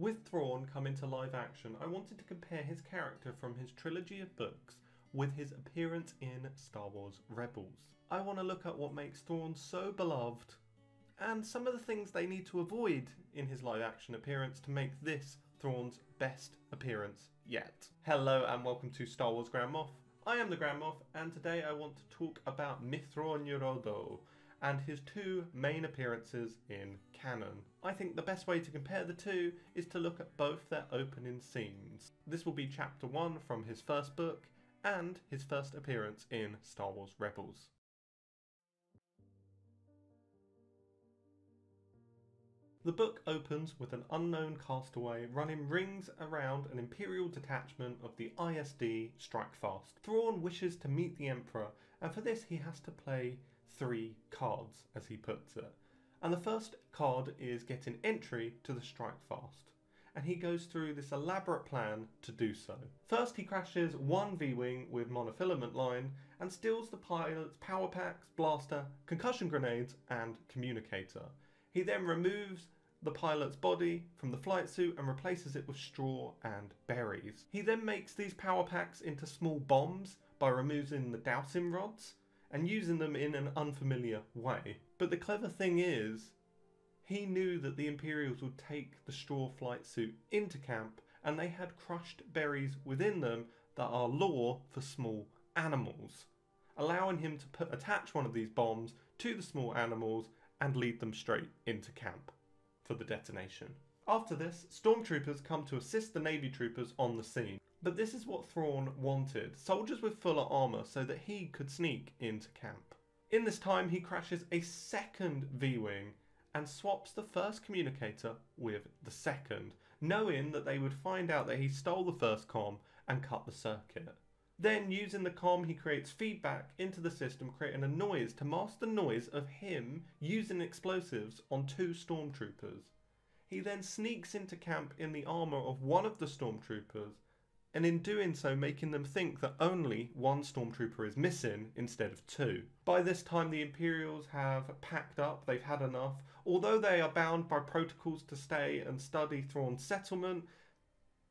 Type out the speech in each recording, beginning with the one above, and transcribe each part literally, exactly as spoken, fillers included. With Thrawn come into live action, I wanted to compare his character from his trilogy of books with his appearance in Star Wars Rebels. I want to look at what makes Thrawn so beloved and some of the things they need to avoid in his live action appearance to make this Thrawn's best appearance yet. Hello and welcome to Star Wars Grand Moff. I am the Grand Moff and today I want to talk about Mitth'raw'nuruodo and his two main appearances in canon. I think the best way to compare the two is to look at both their opening scenes. This will be chapter one from his first book and his first appearance in Star Wars Rebels. The book opens with an unknown castaway running rings around an Imperial detachment of the I S D Strikefast. Thrawn wishes to meet the Emperor, and for this he has to play three cards, as he puts it. And the first card is getting entry to the Strikefast, and he goes through this elaborate plan to do so. First he crashes one V-Wing with monofilament line and steals the pilot's power packs, blaster, concussion grenades and communicator. He then removes the pilot's body from the flight suit and replaces it with straw and berries. He then makes these power packs into small bombs by removing the dousing rods and using them in an unfamiliar way. But the clever thing is, he knew that the Imperials would take the straw flight suit into camp and they had crushed berries within them that are lore for small animals, allowing him to put, attach one of these bombs to the small animals and lead them straight into camp for the detonation. After this, stormtroopers come to assist the Navy troopers on the scene. But this is what Thrawn wanted, soldiers with fuller armour so that he could sneak into camp. In this time he crashes a second V-Wing and swaps the first communicator with the second, knowing that they would find out that he stole the first comm and cut the circuit. Then using the comm he creates feedback into the system, creating a noise to mask the noise of him using explosives on two stormtroopers. He then sneaks into camp in the armour of one of the stormtroopers, and in doing so making them think that only one stormtrooper is missing instead of two. By this time the Imperials have packed up, they've had enough. Although they are bound by protocols to stay and study Thrawn's settlement,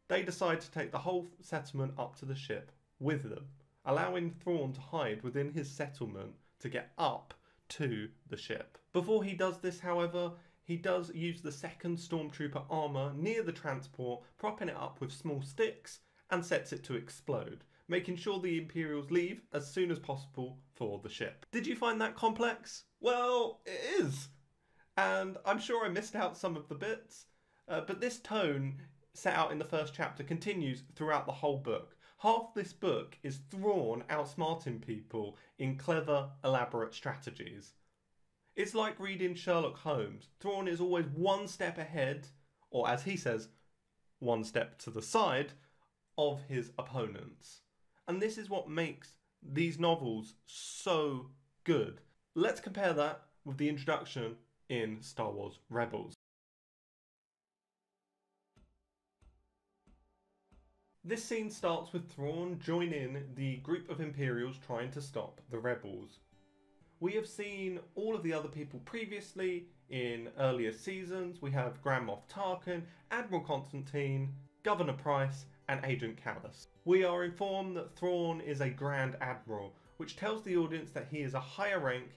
they decide to take the whole settlement up to the ship with them, allowing Thrawn to hide within his settlement to get up to the ship. Before he does this, however, he does use the second stormtrooper armour near the transport, propping it up with small sticks, and sets it to explode, making sure the Imperials leave as soon as possible for the ship. Did you find that complex? Well, it is. And I'm sure I missed out some of the bits, uh, but this tone set out in the first chapter continues throughout the whole book. Half this book is Thrawn outsmarting people in clever, elaborate strategies. It's like reading Sherlock Holmes. Thrawn is always one step ahead, or as he says, one step to the side, of his opponents. And this is what makes these novels so good. Let's compare that with the introduction in Star Wars Rebels. This scene starts with Thrawn joining the group of Imperials trying to stop the rebels. We have seen all of the other people previously in earlier seasons. We have Grand Moff Tarkin, Admiral Constantine, Governor Price, and Agent Kallus. We are informed that Thrawn is a Grand Admiral, which tells the audience that he is a higher rank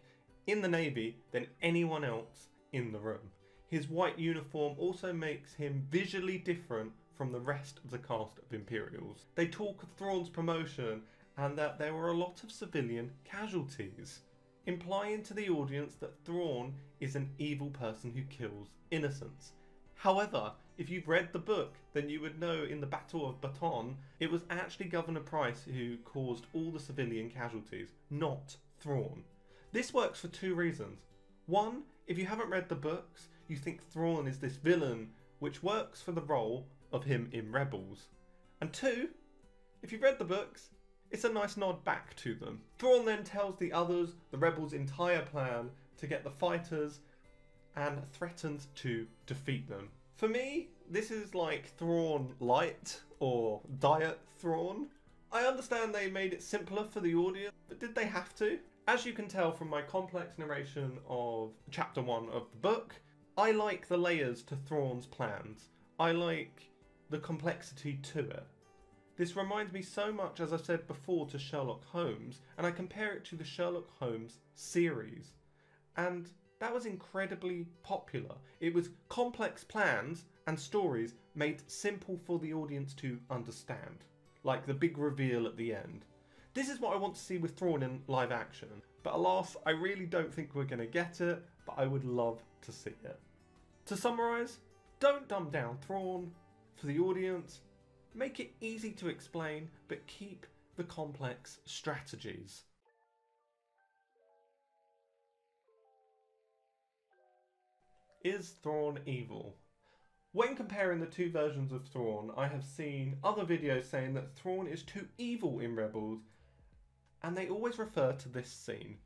in the Navy than anyone else in the room. His white uniform also makes him visually different from the rest of the cast of Imperials. They talk of Thrawn's promotion and that there were a lot of civilian casualties, implying to the audience that Thrawn is an evil person who kills innocents. However, if you've read the book, then you would know in the Battle of Baton, it was actually Governor Price who caused all the civilian casualties, not Thrawn. This works for two reasons. One, if you haven't read the books, you think Thrawn is this villain, which works for the role of him in Rebels. And two, if you've read the books, it's a nice nod back to them. Thrawn then tells the others the Rebels' entire plan to get the fighters and threatens to defeat them. For me, this is like Thrawn Light or Diet Thrawn. I understand they made it simpler for the audience, but did they have to? As you can tell from my complex narration of chapter one of the book, I like the layers to Thrawn's plans. I like the complexity to it. This reminds me so much, as I said before, to Sherlock Holmes, and I compare it to the Sherlock Holmes series. And that was incredibly popular. It was complex plans and stories made simple for the audience to understand. Like the big reveal at the end. This is what I want to see with Thrawn in live action. But alas, I really don't think we're going to get it, but I would love to see it. To summarise, don't dumb down Thrawn for the audience. Make it easy to explain, but keep the complex strategies. Is Thrawn evil? When comparing the two versions of Thrawn, I have seen other videos saying that Thrawn is too evil in Rebels, and they always refer to this scene.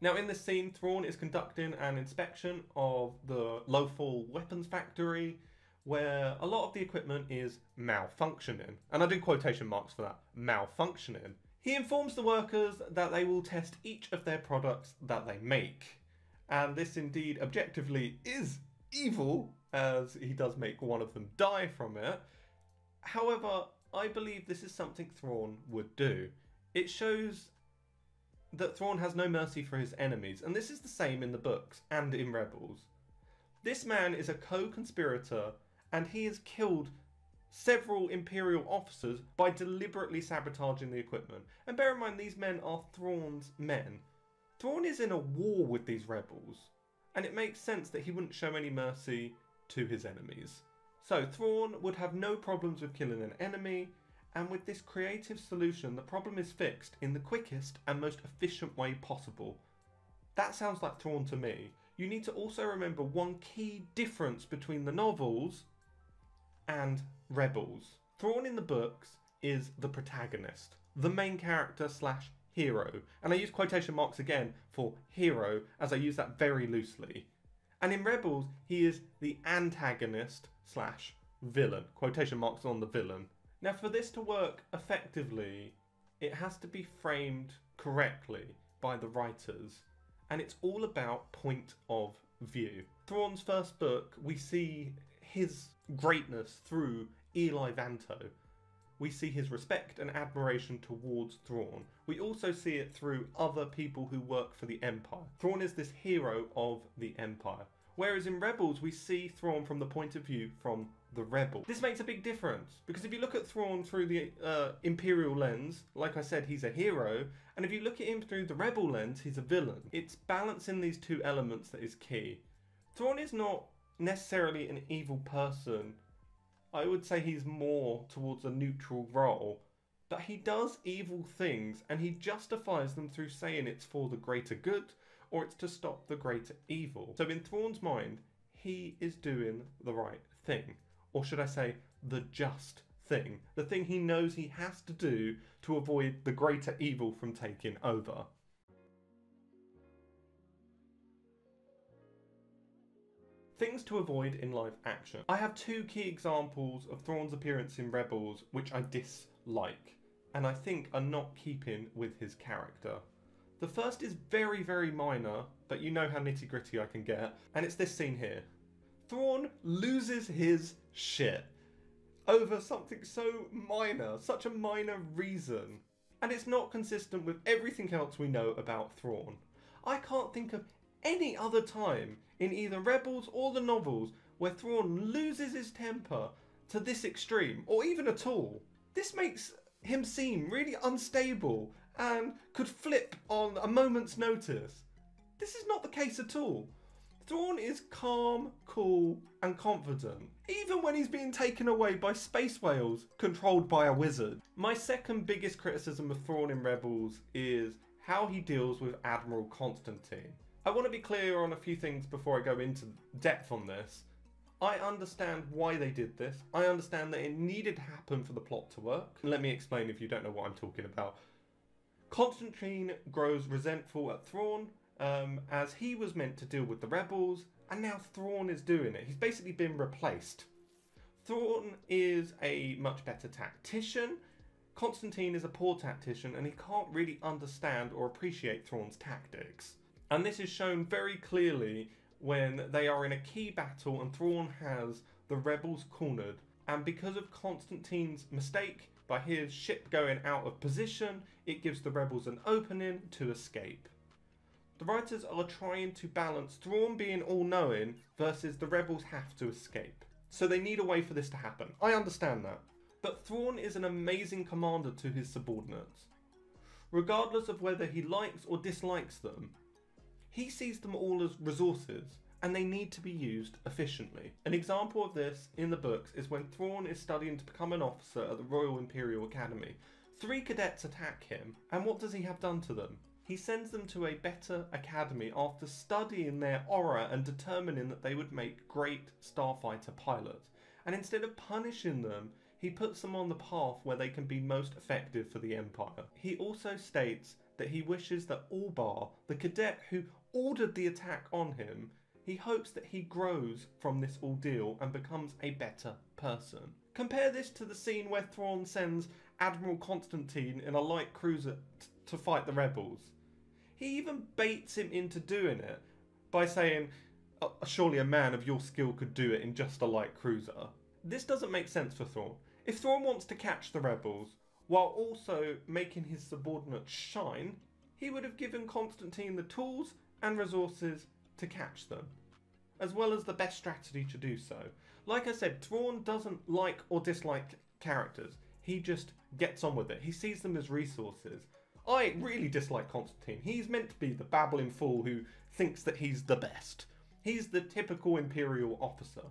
Now in this scene, Thrawn is conducting an inspection of the Lothal weapons factory, where a lot of the equipment is malfunctioning. And I do quotation marks for that, malfunctioning. He informs the workers that they will test each of their products that they make. And this indeed objectively is evil, as he does make one of them die from it. However, I believe this is something Thrawn would do. It shows that Thrawn has no mercy for his enemies, and this is the same in the books and in Rebels. This man is a co-conspirator, and he has killed several Imperial officers by deliberately sabotaging the equipment. And bear in mind, these men are Thrawn's men. Thrawn is in a war with these rebels, and it makes sense that he wouldn't show any mercy to his enemies. So Thrawn would have no problems with killing an enemy, and with this creative solution, the problem is fixed in the quickest and most efficient way possible. That sounds like Thrawn to me. You need to also remember one key difference between the novels and Rebels. Thrawn in the books is the protagonist, the main character slash hero. And I use quotation marks again for hero, as I use that very loosely. And in Rebels, he is the antagonist slash villain. Quotation marks on the villain. Now for this to work effectively, it has to be framed correctly by the writers. And it's all about point of view. Thrawn's first book, we see his greatness through Eli Vanto. We see his respect and admiration towards Thrawn. We also see it through other people who work for the Empire. Thrawn is this hero of the Empire. Whereas in Rebels, we see Thrawn from the point of view from the Rebel. This makes a big difference, because if you look at Thrawn through the uh, Imperial lens, like I said, he's a hero, and if you look at him through the Rebel lens, he's a villain. It's balancing these two elements that is key. Thrawn is not necessarily an evil person. I would say he's more towards a neutral role, but he does evil things, and he justifies them through saying it's for the greater good, or it's to stop the greater evil. So in Thrawn's mind, he is doing the right thing. Or should I say, the just thing. The thing he knows he has to do to avoid the greater evil from taking over. Things to avoid in live action. I have two key examples of Thrawn's appearance in Rebels which I dislike, and I think are not keeping with his character. The first is very, very minor, but you know how nitty gritty I can get, and it's this scene here. Thrawn loses his shit over something so minor, such a minor reason. And it's not consistent with everything else we know about Thrawn. I can't think of any other time in either Rebels or the novels where Thrawn loses his temper to this extreme, or even at all. This makes him seem really unstable and could flip on a moment's notice. This is not the case at all. Thrawn is calm, cool, and confident, even when he's being taken away by space whales controlled by a wizard. My second biggest criticism of Thrawn in Rebels is how he deals with Admiral Constantine. I want to be clear on a few things before I go into depth on this. I understand why they did this. I understand that it needed to happen for the plot to work. Let me explain if you don't know what I'm talking about. Constantine grows resentful at Thrawn, um, as he was meant to deal with the rebels, and now Thrawn is doing it. He's basically been replaced. Thrawn is a much better tactician. Constantine is a poor tactician, and he can't really understand or appreciate Thrawn's tactics. And this is shown very clearly when they are in a key battle and Thrawn has the rebels cornered, and because of Constantine's mistake, by his ship going out of position, it gives the rebels an opening to escape. The writers are trying to balance Thrawn being all-knowing versus the rebels have to escape. So they need a way for this to happen. I understand that. But Thrawn is an amazing commander to his subordinates. Regardless of whether he likes or dislikes them, he sees them all as resources, and they need to be used efficiently. An example of this in the books is when Thrawn is studying to become an officer at the Royal Imperial Academy. Three cadets attack him, and what does he have done to them? He sends them to a better academy after studying their aura and determining that they would make great starfighter pilots. And instead of punishing them, he puts them on the path where they can be most effective for the Empire. He also states that he wishes that Ulbar, the cadet who ordered the attack on him, he hopes that he grows from this ordeal and becomes a better person. Compare this to the scene where Thrawn sends Admiral Constantine in a light cruiser to fight the rebels. He even baits him into doing it by saying, oh, surely a man of your skill could do it in just a light cruiser. This doesn't make sense for Thrawn. If Thrawn wants to catch the rebels while also making his subordinates shine, he would have given Constantine the tools and resources to catch them, as well as the best strategy to do so. Like I said, Thrawn doesn't like or dislike characters. He just gets on with it. He sees them as resources. I really dislike Constantine. He's meant to be the babbling fool who thinks that he's the best. He's the typical Imperial officer.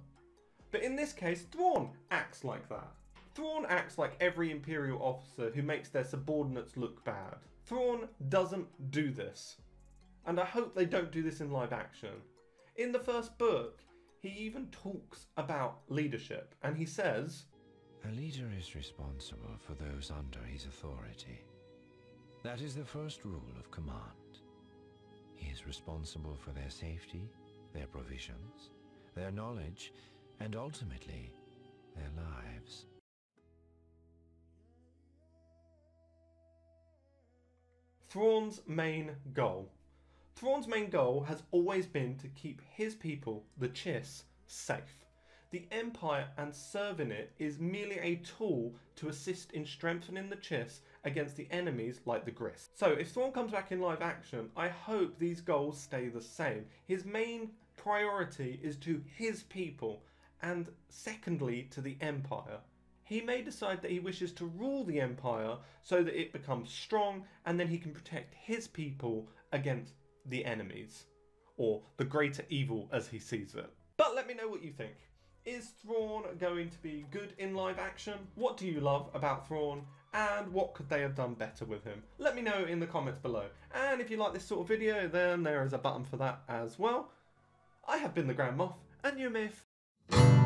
But in this case, Thrawn acts like that. Thrawn acts like every Imperial officer who makes their subordinates look bad. Thrawn doesn't do this. And I hope they don't do this in live action. In the first book, he even talks about leadership, and he says, "A leader is responsible for those under his authority. That is the first rule of command. He is responsible for their safety, their provisions, their knowledge, and ultimately, their lives." Thrawn's main goal. Thrawn's main goal has always been to keep his people, the Chiss, safe. The Empire and serving it is merely a tool to assist in strengthening the Chiss against the enemies like the Grysk. So if Thrawn comes back in live action, I hope these goals stay the same. His main priority is to his people, and secondly to the Empire. He may decide that he wishes to rule the Empire so that it becomes strong, and then he can protect his people against the enemies, or the greater evil as he sees it. But let me know what you think. Is Thrawn going to be good in live action? What do you love about Thrawn, and what could they have done better with him? Let me know in the comments below. And if you like this sort of video, then there is a button for that as well. I have been the Grand Moff, and you may